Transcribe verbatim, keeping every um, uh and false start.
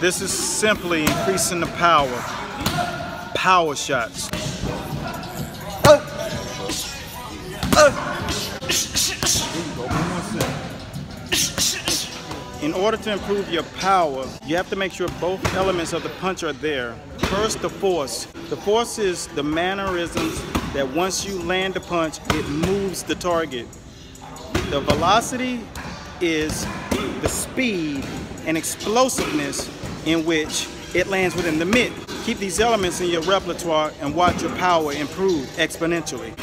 This is simply increasing the power. Power shots. In order to improve your power, you have to make sure both elements of the punch are there. First, the force. The force is the mannerisms that once you land the punch, it moves the target. The velocity is the speed and explosiveness in which it lands within the mitt. Keep these elements in your repertoire and watch your power improve exponentially.